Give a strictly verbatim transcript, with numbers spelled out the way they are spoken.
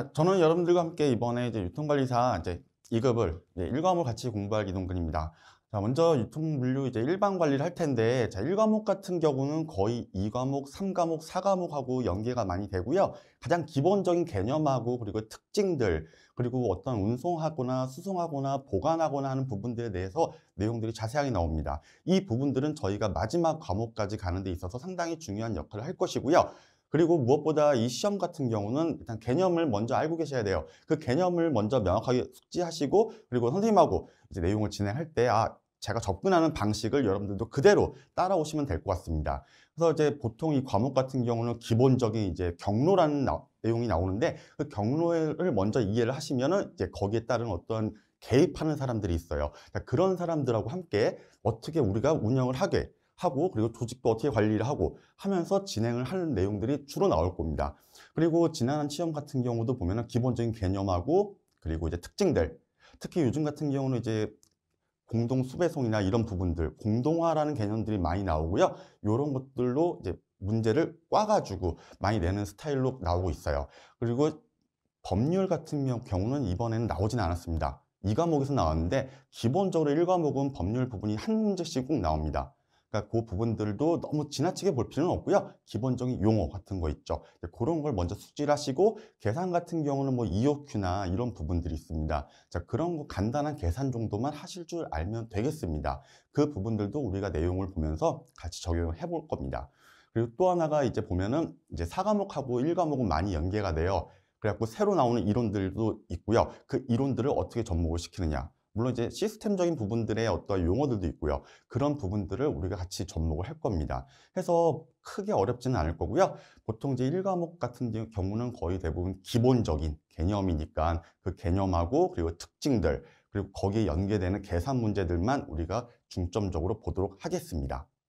자, 저는 여러분들과 함께 이번에 이제 유통관리사 이제 이 급을 이제 일 과목 같이 공부할 이동근입니다. 자, 먼저 유통물류 이제 일반 관리를 할 텐데, 자, 일 과목 같은 경우는 거의 이 과목, 삼 과목, 사 과목하고 연계가 많이 되고요. 가장 기본적인 개념하고 그리고 특징들, 그리고 어떤 운송하거나 수송하거나 보관하거나 하는 부분들에 대해서 내용들이 자세하게 나옵니다. 이 부분들은 저희가 마지막 과목까지 가는 데 있어서 상당히 중요한 역할을 할 것이고요. 그리고 무엇보다 이 시험 같은 경우는 일단 개념을 먼저 알고 계셔야 돼요. 그 개념을 먼저 명확하게 숙지하시고, 그리고 선생님하고 이제 내용을 진행할 때 아, 제가 접근하는 방식을 여러분들도 그대로 따라오시면 될 것 같습니다. 그래서 이제 보통 이 과목 같은 경우는 기본적인 이제 경로라는 나, 내용이 나오는데, 그 경로를 먼저 이해를 하시면은 이제 거기에 따른 어떤 개입하는 사람들이 있어요. 그러니까 그런 사람들하고 함께 어떻게 우리가 운영을 하게 하고, 그리고 조직도 어떻게 관리를 하고 하면서 진행을 하는 내용들이 주로 나올 겁니다. 그리고 지난한 시험 같은 경우도 보면은 기본적인 개념하고, 그리고 이제 특징들, 특히 요즘 같은 경우는 이제 공동 수배송이나 이런 부분들, 공동화라는 개념들이 많이 나오고요. 이런 것들로 이제 문제를 꽈가지고 많이 내는 스타일로 나오고 있어요. 그리고 법률 같은 경우는 이번에는 나오진 않았습니다. 이 과목에서 나왔는데, 기본적으로 일 과목은 법률 부분이 한 문제씩 꼭 나옵니다. 그러니까 그 부분들도 너무 지나치게 볼 필요는 없고요. 기본적인 용어 같은 거 있죠. 그런 걸 먼저 숙지를 하시고, 계산 같은 경우는 뭐 이 오 큐나 이런 부분들이 있습니다. 자, 그런 거 간단한 계산 정도만 하실 줄 알면 되겠습니다. 그 부분들도 우리가 내용을 보면서 같이 적용을 해볼 겁니다. 그리고 또 하나가 이제 보면은 이제 사 과목하고 일 과목은 많이 연계가 돼요. 그래갖고 새로 나오는 이론들도 있고요. 그 이론들을 어떻게 접목을 시키느냐. 물론 이제 시스템적인 부분들의 어떤 용어들도 있고요. 그런 부분들을 우리가 같이 접목을 할 겁니다. 해서 크게 어렵지는 않을 거고요. 보통 이제 일 과목 같은 경우는 거의 대부분 기본적인 개념이니까 그 개념하고, 그리고 특징들, 그리고 거기에 연계되는 계산 문제들만 우리가 중점적으로 보도록 하겠습니다.